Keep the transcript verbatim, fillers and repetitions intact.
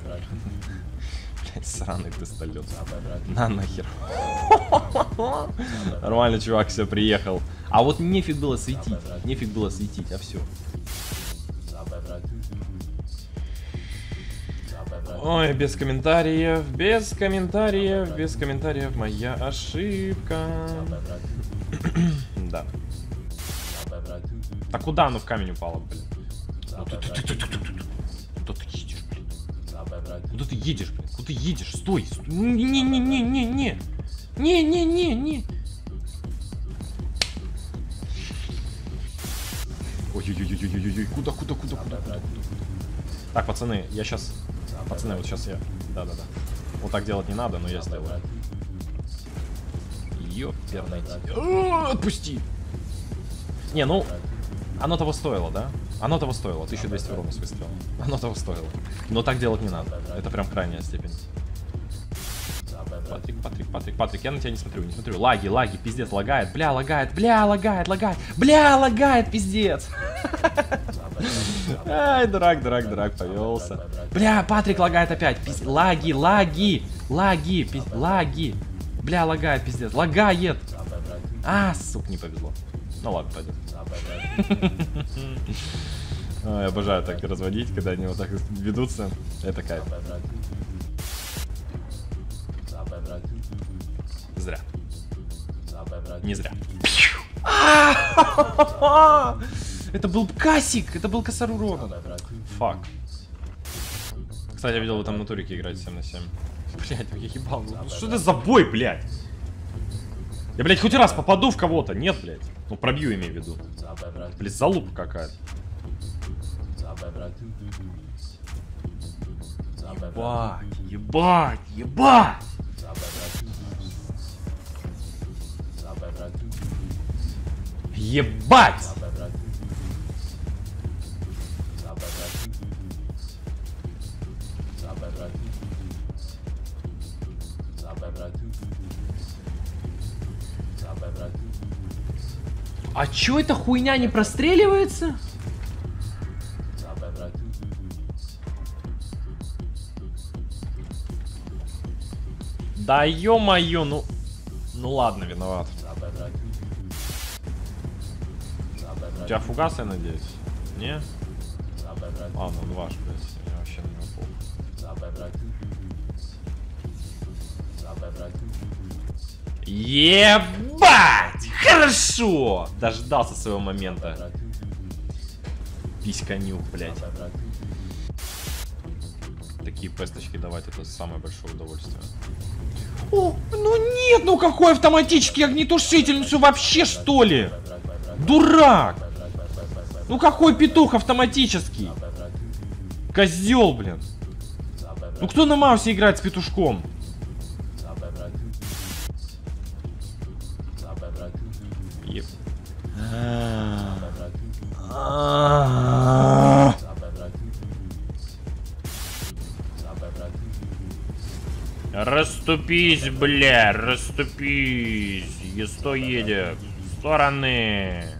Блять, сраный пистолет. На нахер. Нормально, чувак, все, приехал. А вот нефиг было светить. Нефиг было светить, а все. Ой, без комментариев, без комментариев, без комментариев, моя ошибка. Да. А куда оно в камень упало, блин? Куда ты едешь, блин? Куда ты едешь, блин? Куда ты едешь? Стой! Не-не-не-не-не! Не-не-не-не! Ой-ой-ой-ой-ой-ой-ой! Куда, куда, куда, куда, куда? Так, пацаны, я сейчас... Пацаны, вот сейчас я... Да-да-да. Вот так делать не надо, но я сделаю. Ёпернайте. Отпусти! Не, ну... Оно того стоило, да? Оно того стоило. тысяча двести урона с выстрелом. Оно того стоило. Но так делать не надо. Это прям крайняя степень. Патрик, Патрик, Патрик, Патрик, я на тебя не смотрю, не смотрю. Лаги, лаги, пиздец, лагает. Бля, лагает, бля, лагает, лагает. Бля, лагает, пиздец. Ай, дурак, дурак, дурак, повелся. Бля, Патрик лагает опять. Лаги, лаги, лаги, лаги. Бля, лагает, пиздец. Лагает. А, сука, не повезло. Ну ладно, пойдем. Я обожаю так разводить, когда они вот так ведутся. Это кайф. Зря. Не зря. Это был касик, это был косарь урона. Фак. Кстати, я видел, вы там на турике играете семь на семь. Блять, я ебал. Что это за бой, блять? Я, блядь, хоть раз попаду в кого-то. Нет, блядь. Ну, пробью, имею в виду. Блядь, залупа какая-то. Ебать, ебать, ебать! Ебать! А чё эта хуйня не простреливается? Да ё-моё, ну... Ну ладно, виноват. У тебя фугас, я надеюсь? Не? А, ну два ж, блядь. Я вообще на него пол. Ебать! Хорошо! Дождался своего момента. Письканюк, блядь. Такие песточки давать — это самое большое удовольствие. О, ну нет, ну какой автоматический огнетушительницу вообще, что ли? Дурак! Ну какой петух автоматический? Козел, блин. Ну кто на Маусе играет с петушком? Расступись, бля, расступись. Есто едет. Стороны.